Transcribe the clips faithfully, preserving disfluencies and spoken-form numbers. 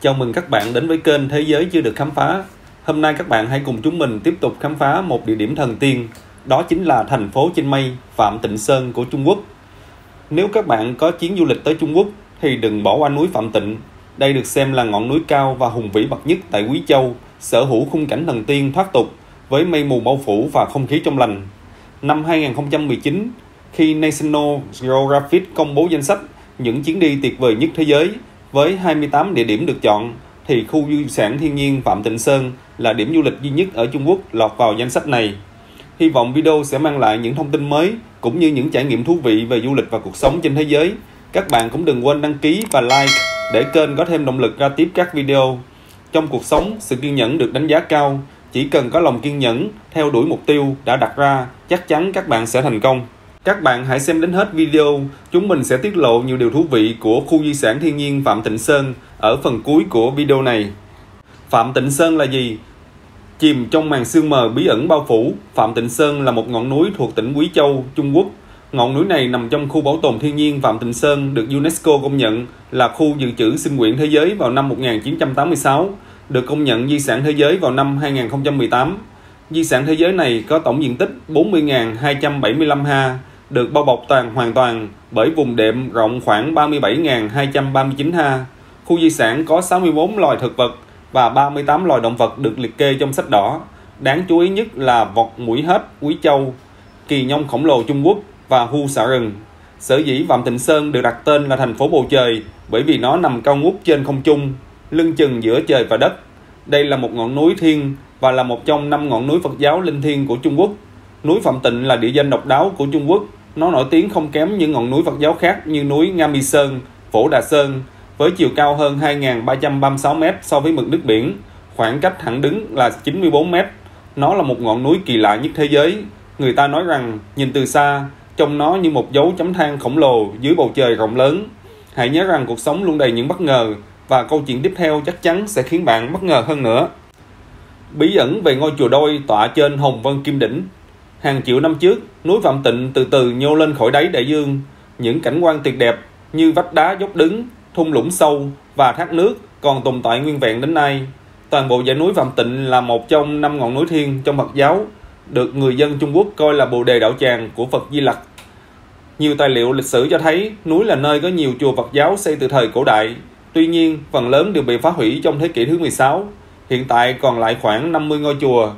Chào mừng các bạn đến với kênh Thế Giới Chưa Được Khám Phá. Hôm nay các bạn hãy cùng chúng mình tiếp tục khám phá một địa điểm thần tiên, đó chính là thành phố trên mây Phạm Tịnh Sơn của Trung Quốc. Nếu các bạn có chuyến du lịch tới Trung Quốc thì đừng bỏ qua núi Phạm Tịnh. Đây được xem là ngọn núi cao và hùng vĩ bậc nhất tại Quý Châu, sở hữu khung cảnh thần tiên thoát tục với mây mù bao phủ và không khí trong lành. Năm hai nghìn không trăm mười chín, khi National Geographic công bố danh sách những chuyến đi tuyệt vời nhất thế giới, với hai mươi tám địa điểm được chọn, thì khu di sản thiên nhiên Phạm Tịnh Sơn là điểm du lịch duy nhất ở Trung Quốc lọt vào danh sách này. Hy vọng video sẽ mang lại những thông tin mới, cũng như những trải nghiệm thú vị về du lịch và cuộc sống trên thế giới. Các bạn cũng đừng quên đăng ký và like để kênh có thêm động lực ra tiếp các video. Trong cuộc sống, sự kiên nhẫn được đánh giá cao. Chỉ cần có lòng kiên nhẫn, theo đuổi mục tiêu đã đặt ra, chắc chắn các bạn sẽ thành công. Các bạn hãy xem đến hết video, chúng mình sẽ tiết lộ nhiều điều thú vị của khu di sản thiên nhiên Phạm Tịnh Sơn ở phần cuối của video này. Phạm Tịnh Sơn là gì? Chìm trong màn sương mờ bí ẩn bao phủ, Phạm Tịnh Sơn là một ngọn núi thuộc tỉnh Quý Châu, Trung Quốc. Ngọn núi này nằm trong khu bảo tồn thiên nhiên Phạm Tịnh Sơn được UNESCO công nhận là khu dự trữ sinh quyển thế giới vào năm một nghìn chín trăm tám mươi sáu, được công nhận di sản thế giới vào năm hai nghìn không trăm mười tám. Di sản thế giới này có tổng diện tích bốn mươi nghìn hai trăm bảy mươi lăm ha, được bao bọc toàn hoàn toàn bởi vùng đệm rộng khoảng ba mươi bảy nghìn hai trăm ba mươi chín ha. Khu di sản có sáu mươi bốn loài thực vật và ba mươi tám loài động vật được liệt kê trong sách đỏ. Đáng chú ý nhất là vọc mũi hết Quý Châu, kỳ nhông khổng lồ Trung Quốc và Hu xạ Rừng. Sở dĩ Phạm Tịnh Sơn được đặt tên là thành phố bầu trời bởi vì nó nằm cao ngút trên không trung, lưng chừng giữa trời và đất. Đây là một ngọn núi thiên và là một trong năm ngọn núi Phật giáo linh thiêng của Trung Quốc. Núi Phạm Tịnh là địa danh độc đáo của Trung Quốc. Nó nổi tiếng không kém những ngọn núi Phật giáo khác như núi Nga Mi Sơn, Phổ Đà Sơn, với chiều cao hơn hai nghìn ba trăm ba mươi sáu mét so với mực nước biển, khoảng cách thẳng đứng là chín mươi tư mét. Nó là một ngọn núi kỳ lạ nhất thế giới. Người ta nói rằng, nhìn từ xa, trông nó như một dấu chấm than khổng lồ dưới bầu trời rộng lớn. Hãy nhớ rằng cuộc sống luôn đầy những bất ngờ, và câu chuyện tiếp theo chắc chắn sẽ khiến bạn bất ngờ hơn nữa. Bí ẩn về ngôi chùa đôi tọa trên Hồng Vân Kim Đỉnh. Hàng triệu năm trước, núi Phạm Tịnh từ từ nhô lên khỏi đáy đại dương. Những cảnh quan tuyệt đẹp như vách đá dốc đứng, thung lũng sâu và thác nước còn tồn tại nguyên vẹn đến nay. Toàn bộ dãy núi Phạm Tịnh là một trong năm ngọn núi thiên trong Phật giáo, được người dân Trung Quốc coi là bồ đề đạo tràng của Phật Di Lặc. Nhiều tài liệu lịch sử cho thấy núi là nơi có nhiều chùa Phật giáo xây từ thời cổ đại. Tuy nhiên, phần lớn đều bị phá hủy trong thế kỷ thứ mười sáu. Hiện tại còn lại khoảng năm mươi ngôi chùa.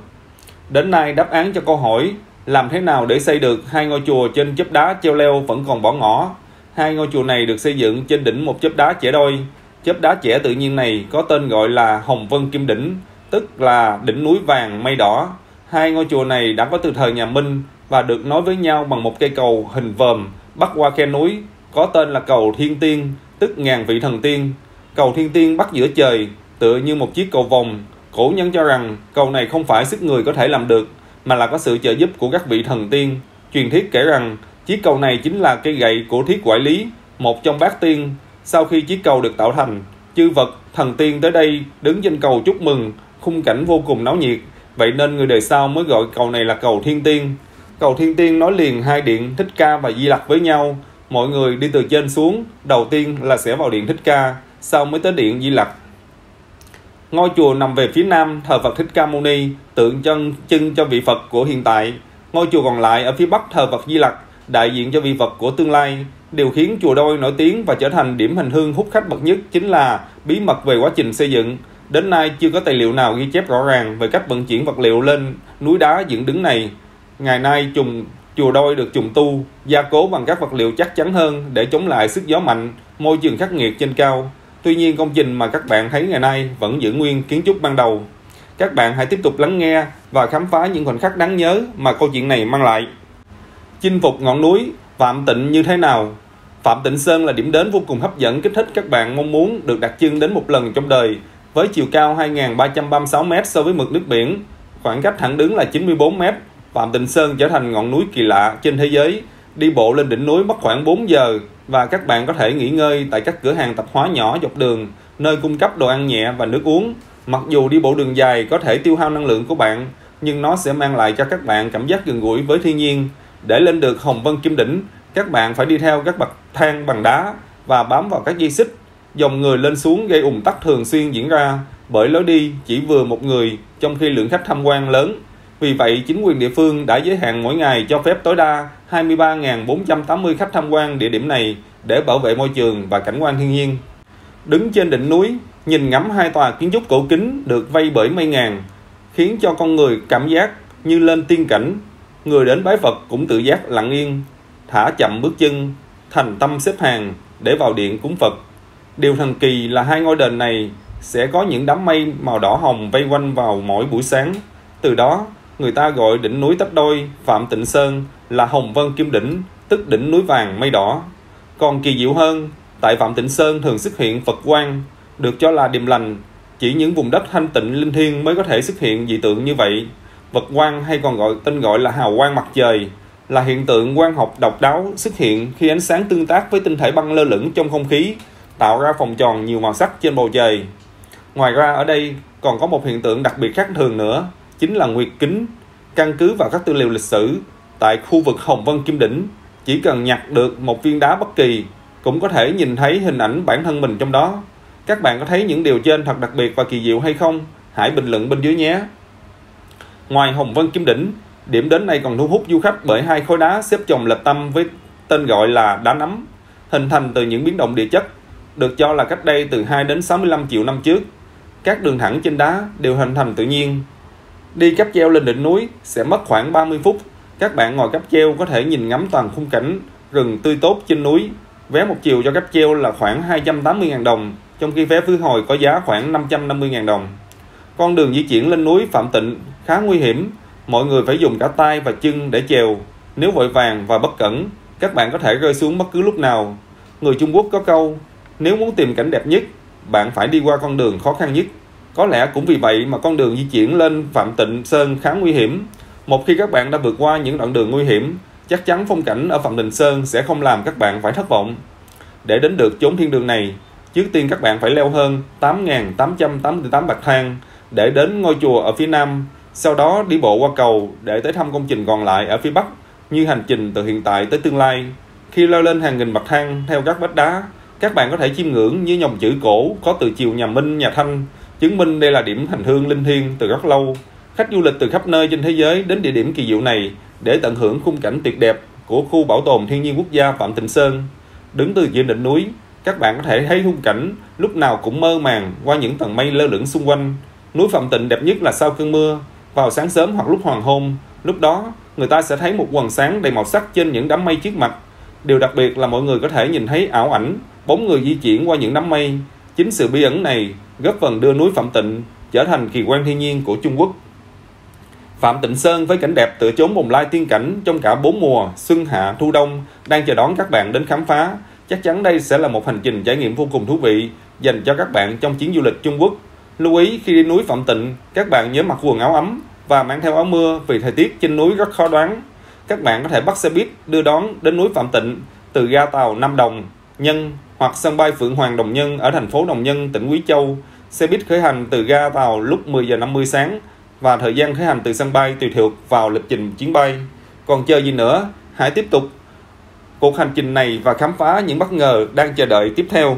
Đến nay, đáp án cho câu hỏi làm thế nào để xây được hai ngôi chùa trên chóp đá treo leo vẫn còn bỏ ngỏ. Hai ngôi chùa này được xây dựng trên đỉnh một chóp đá chẻ đôi. Chóp đá chẻ tự nhiên này có tên gọi là Hồng Vân Kim Đỉnh, tức là đỉnh núi vàng mây đỏ. Hai ngôi chùa này đã có từ thời nhà Minh và được nối với nhau bằng một cây cầu hình vòm bắc qua khe núi, có tên là cầu Thiên Tiên, tức ngàn vị thần tiên. Cầu Thiên Tiên bắc giữa trời, tựa như một chiếc cầu vòng. Cổ nhân cho rằng cầu này không phải sức người có thể làm được, mà là có sự trợ giúp của các vị thần tiên. Truyền thuyết kể rằng chiếc cầu này chính là cây gậy của Thiết Quải Lý, một trong bát tiên. Sau khi chiếc cầu được tạo thành, chư Phật, thần tiên tới đây đứng trên cầu chúc mừng, khung cảnh vô cùng náo nhiệt. Vậy nên người đời sau mới gọi cầu này là cầu Thiên Tiên. Cầu Thiên Tiên nối liền hai điện Thích Ca và Di Lặc với nhau. Mọi người đi từ trên xuống, đầu tiên là sẽ vào điện Thích Ca, sau mới tới điện Di Lặc. Ngôi chùa nằm về phía nam thờ Phật Thích Ca Mâu Ni, tượng chân trưng cho vị Phật của hiện tại. Ngôi chùa còn lại ở phía bắc thờ Phật Di Lặc, đại diện cho vị Phật của tương lai. Điều khiến chùa đôi nổi tiếng và trở thành điểm hành hương hút khách bậc nhất chính là bí mật về quá trình xây dựng. Đến nay chưa có tài liệu nào ghi chép rõ ràng về cách vận chuyển vật liệu lên núi đá dựng đứng này. Ngày nay trùng chùa đôi được trùng tu, gia cố bằng các vật liệu chắc chắn hơn để chống lại sức gió mạnh, môi trường khắc nghiệt trên cao. Tuy nhiên, công trình mà các bạn thấy ngày nay vẫn giữ nguyên kiến trúc ban đầu. Các bạn hãy tiếp tục lắng nghe và khám phá những khoảnh khắc đáng nhớ mà câu chuyện này mang lại. Chinh phục ngọn núi Phạm Tịnh như thế nào? Phạm Tịnh Sơn là điểm đến vô cùng hấp dẫn, kích thích các bạn mong muốn được đặt chân đến một lần trong đời. Với chiều cao hai nghìn ba trăm ba mươi sáu mét so với mực nước biển, khoảng cách thẳng đứng là chín mươi tư mét, Phạm Tịnh Sơn trở thành ngọn núi kỳ lạ trên thế giới. Đi bộ lên đỉnh núi mất khoảng bốn giờ và các bạn có thể nghỉ ngơi tại các cửa hàng tạp hóa nhỏ dọc đường, nơi cung cấp đồ ăn nhẹ và nước uống. Mặc dù đi bộ đường dài có thể tiêu hao năng lượng của bạn, nhưng nó sẽ mang lại cho các bạn cảm giác gần gũi với thiên nhiên. Để lên được Hồng Vân Kim Đỉnh, các bạn phải đi theo các bậc thang bằng đá và bám vào các dây xích. Dòng người lên xuống gây ùn tắc thường xuyên diễn ra bởi lối đi chỉ vừa một người trong khi lượng khách tham quan lớn. Vì vậy, chính quyền địa phương đã giới hạn mỗi ngày cho phép tối đa hai mươi ba nghìn bốn trăm tám mươi khách tham quan địa điểm này để bảo vệ môi trường và cảnh quan thiên nhiên. Đứng trên đỉnh núi, nhìn ngắm hai tòa kiến trúc cổ kính được vây bởi mây ngàn, khiến cho con người cảm giác như lên tiên cảnh. Người đến bái Phật cũng tự giác lặng yên, thả chậm bước chân, thành tâm xếp hàng để vào điện cúng Phật. Điều thần kỳ là hai ngôi đền này sẽ có những đám mây màu đỏ hồng vây quanh vào mỗi buổi sáng. Từ đó, người ta gọi đỉnh núi tách đôi Phạm Tịnh Sơn là Hồng Vân Kim Đỉnh, tức đỉnh núi vàng mây đỏ. Còn kỳ diệu hơn, tại Phạm Tịnh Sơn thường xuất hiện Phật Quang, được cho là điềm lành. Chỉ những vùng đất thanh tịnh linh thiêng mới có thể xuất hiện dị tượng như vậy. Phật Quang hay còn gọi tên gọi là hào quang mặt trời, là hiện tượng quang học độc đáo xuất hiện khi ánh sáng tương tác với tinh thể băng lơ lửng trong không khí, tạo ra vòng tròn nhiều màu sắc trên bầu trời. Ngoài ra ở đây còn có một hiện tượng đặc biệt khác thường nữa, chính là nguyệt kính. Căn cứ vào các tư liệu lịch sử, tại khu vực Hồng Vân Kim Đỉnh, chỉ cần nhặt được một viên đá bất kỳ, cũng có thể nhìn thấy hình ảnh bản thân mình trong đó. Các bạn có thấy những điều trên thật đặc biệt và kỳ diệu hay không? Hãy bình luận bên dưới nhé! Ngoài Hồng Vân Kim Đỉnh, điểm đến này còn thu hút du khách bởi hai khối đá xếp chồng lệch tâm với tên gọi là đá nấm, hình thành từ những biến động địa chất, được cho là cách đây từ hai đến sáu mươi lăm triệu năm trước. Các đường thẳng trên đá đều hình thành tự nhiên. Đi cáp treo lên đỉnh núi sẽ mất khoảng ba mươi phút. Các bạn ngồi cáp treo có thể nhìn ngắm toàn khung cảnh rừng tươi tốt trên núi. Vé một chiều cho cáp treo là khoảng hai trăm tám mươi nghìn đồng, trong khi vé khứ hồi có giá khoảng năm trăm năm mươi nghìn đồng. Con đường di chuyển lên núi Phạm Tịnh khá nguy hiểm, mọi người phải dùng cả tay và chân để trèo. Nếu vội vàng và bất cẩn, các bạn có thể rơi xuống bất cứ lúc nào. Người Trung Quốc có câu, nếu muốn tìm cảnh đẹp nhất, bạn phải đi qua con đường khó khăn nhất. Có lẽ cũng vì vậy mà con đường di chuyển lên Phạm Tịnh Sơn khá nguy hiểm. Một khi các bạn đã vượt qua những đoạn đường nguy hiểm, chắc chắn phong cảnh ở Phạm Tịnh Sơn sẽ không làm các bạn phải thất vọng. Để đến được chốn thiên đường này, trước tiên các bạn phải leo hơn tám nghìn tám trăm tám mươi tám bậc thang để đến ngôi chùa ở phía nam, sau đó đi bộ qua cầu để tới thăm công trình còn lại ở phía bắc, như hành trình từ hiện tại tới tương lai. Khi leo lên hàng nghìn bậc thang theo các vách đá, các bạn có thể chiêm ngưỡng những dòng chữ cổ có từ triều nhà Minh, nhà Thanh, chứng minh đây là điểm hành hương linh thiêng từ rất lâu. Khách du lịch từ khắp nơi trên thế giới đến địa điểm kỳ diệu này để tận hưởng khung cảnh tuyệt đẹp của khu bảo tồn thiên nhiên quốc gia Phạm Tịnh Sơn. Đứng từ trên đỉnh núi, các bạn có thể thấy khung cảnh lúc nào cũng mơ màng qua những tầng mây lơ lửng xung quanh. Núi Phạm Tịnh đẹp nhất là sau cơn mưa, vào sáng sớm hoặc lúc hoàng hôn. Lúc đó, người ta sẽ thấy một quầng sáng đầy màu sắc trên những đám mây trước mặt. Điều đặc biệt là mọi người có thể nhìn thấy ảo ảnh, bóng người di chuyển qua những đám mây. Chính sự bí ẩn này góp phần đưa núi Phạm Tịnh trở thành kỳ quan thiên nhiên của Trung Quốc. Phạm Tịnh Sơn với cảnh đẹp tựa chốn bồng lai tiên cảnh trong cả bốn mùa xuân hạ thu đông đang chờ đón các bạn đến khám phá. Chắc chắn đây sẽ là một hành trình trải nghiệm vô cùng thú vị dành cho các bạn trong chuyến du lịch Trung Quốc. Lưu ý khi đi núi Phạm Tịnh, các bạn nhớ mặc quần áo ấm và mang theo áo mưa vì thời tiết trên núi rất khó đoán. Các bạn có thể bắt xe buýt đưa đón đến núi Phạm Tịnh từ ga tàu Nam Đồng, Nhân hoặc sân bay Phượng Hoàng Đồng Nhân ở thành phố Đồng Nhân, tỉnh Quý Châu. Xe buýt khởi hành từ ga tàu lúc mười giờ năm mươi sáng và thời gian khởi hành từ sân bay tùy thuộc vào lịch trình chuyến bay. Còn chờ gì nữa, hãy tiếp tục cuộc hành trình này và khám phá những bất ngờ đang chờ đợi tiếp theo.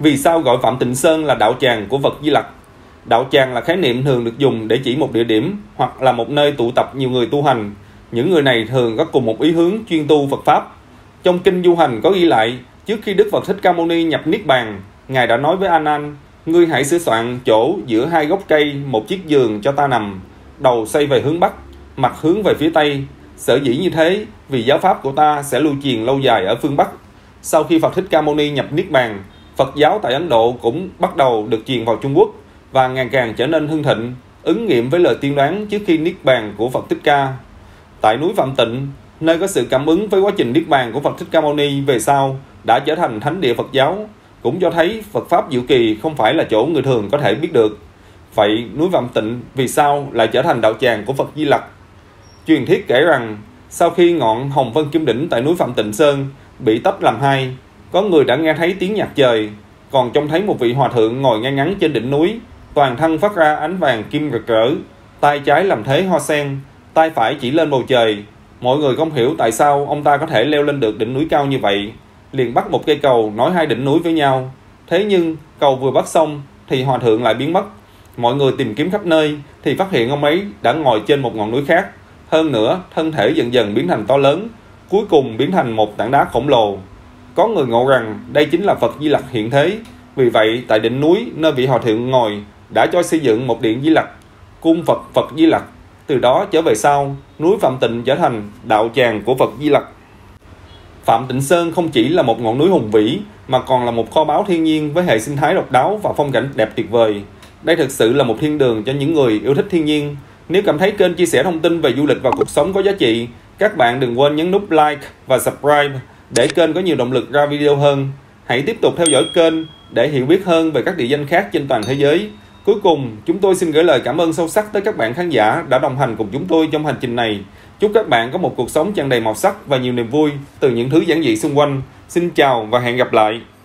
Vì sao gọi Phạm Tịnh Sơn là đạo tràng của Phật Di Lặc? Đạo tràng là khái niệm thường được dùng để chỉ một địa điểm hoặc là một nơi tụ tập nhiều người tu hành. Những người này thường có cùng một ý hướng chuyên tu Phật Pháp. Trong Kinh Du Hành có ghi lại, trước khi Đức Phật Thích Ca Mâu Ni nhập Niết Bàn, Ngài đã nói với A Nan, ngươi hãy sửa soạn chỗ giữa hai gốc cây một chiếc giường cho ta nằm, đầu xoay về hướng Bắc, mặt hướng về phía Tây. Sở dĩ như thế, vì giáo pháp của ta sẽ lưu truyền lâu dài ở phương Bắc. Sau khi Phật Thích Ca Mâu Ni nhập Niết Bàn, Phật giáo tại Ấn Độ cũng bắt đầu được truyền vào Trung Quốc và ngày càng trở nên hưng thịnh, ứng nghiệm với lời tiên đoán trước khi Niết Bàn của Phật Thích Ca. Tại núi Phạm Tịnh, nơi có sự cảm ứng với quá trình Niết Bàn của Phật Thích Ca Mâu Ni về sau, đã trở thành thánh địa Phật giáo, cũng cho thấy Phật Pháp diệu kỳ không phải là chỗ người thường có thể biết được. Vậy núi Phạm Tịnh vì sao lại trở thành đạo tràng của Phật Di Lặc? Truyền thuyết kể rằng, sau khi ngọn Hồng Vân Kim Đỉnh tại núi Phạm Tịnh Sơn bị tách làm hai, có người đã nghe thấy tiếng nhạc trời, còn trông thấy một vị hòa thượng ngồi ngay ngắn trên đỉnh núi, toàn thân phát ra ánh vàng kim rực rỡ, tay trái làm thế hoa sen, tay phải chỉ lên bầu trời. Mọi người không hiểu tại sao ông ta có thể leo lên được đỉnh núi cao như vậy, liền bắt một cây cầu nối hai đỉnh núi với nhau. Thế nhưng cầu vừa bắc xong thì hòa thượng lại biến mất. Mọi người tìm kiếm khắp nơi thì phát hiện ông ấy đã ngồi trên một ngọn núi khác. Hơn nữa, thân thể dần dần biến thành to lớn, cuối cùng biến thành một tảng đá khổng lồ. Có người ngộ rằng đây chính là Phật Di Lặc hiện thế. Vì vậy, tại đỉnh núi nơi vị hòa thượng ngồi đã cho xây dựng một điện Di Lặc, cung Phật Phật Di Lặc. Từ đó trở về sau, núi Phạm Tịnh trở thành đạo tràng của Phật Di Lặc. Phạm Tịnh Sơn không chỉ là một ngọn núi hùng vĩ mà còn là một kho báu thiên nhiên với hệ sinh thái độc đáo và phong cảnh đẹp tuyệt vời. Đây thực sự là một thiên đường cho những người yêu thích thiên nhiên. Nếu cảm thấy kênh chia sẻ thông tin về du lịch và cuộc sống có giá trị, các bạn đừng quên nhấn nút like và subscribe để kênh có nhiều động lực ra video hơn. Hãy tiếp tục theo dõi kênh để hiểu biết hơn về các địa danh khác trên toàn thế giới. Cuối cùng, chúng tôi xin gửi lời cảm ơn sâu sắc tới các bạn khán giả đã đồng hành cùng chúng tôi trong hành trình này. Chúc các bạn có một cuộc sống tràn đầy màu sắc và nhiều niềm vui từ những thứ giản dị xung quanh. Xin chào và hẹn gặp lại!